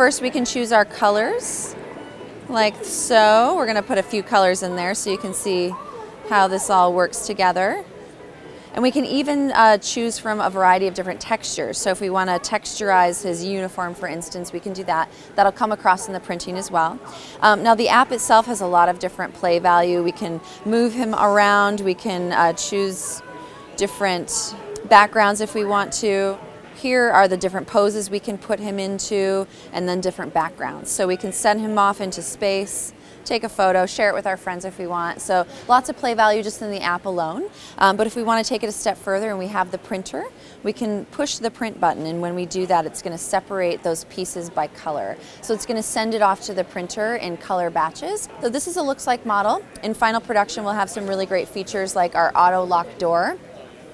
First, we can choose our colors, like so. We're going to put a few colors in there so you can see how this all works together. And we can even choose from a variety of different textures. So if we want to texturize his uniform, for instance, we can do that. That'll come across in the printing as well. Now the app itself has a lot of different play value. We can move him around. We can choose different backgrounds if we want to. Here are the different poses we can put him into, and then different backgrounds. So we can send him off into space, take a photo, share it with our friends if we want. So lots of play value just in the app alone. But if we want to take it a step further and we have the printer, we can push the print button, and when we do that, it's going to separate those pieces by color. So it's going to send it off to the printer in color batches. So this is a looks-like model. In final production, we'll have some really great features like our auto-lock door.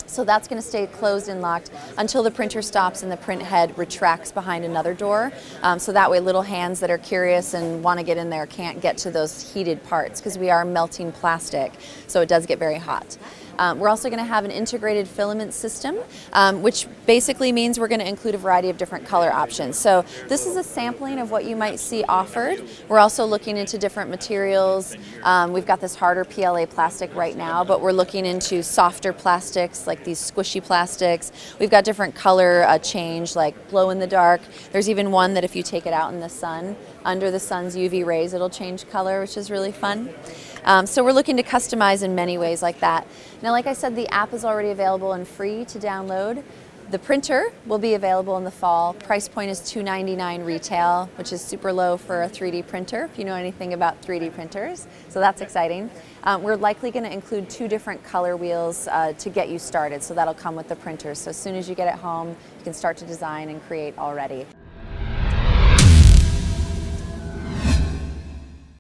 So that's going to stay closed and locked until the printer stops and the print head retracts behind another door. So that way little hands that are curious and want to get in there can't get to those heated parts, because we are melting plastic, so it does get very hot. We're also going to have an integrated filament system, which basically means we're going to include a variety of different color options. So this is a sampling of what you might see offered. We're also looking into different materials. We've got this harder PLA plastic right now, but we're looking into softer plastics like these squishy plastics. We've got different color change, like glow in the dark. There's even one that if you take it out in the sun, under the sun's UV rays, it'll change color, which is really fun. So we're looking to customize in many ways like that. Now, like I said, the app is already available and free to download. The printer will be available in the fall. Price point is $299 retail, which is super low for a 3D printer, if you know anything about 3D printers. So that's exciting. We're likely going to include two different color wheels to get you started. So that'll come with the printer. So as soon as you get it home, you can start to design and create already.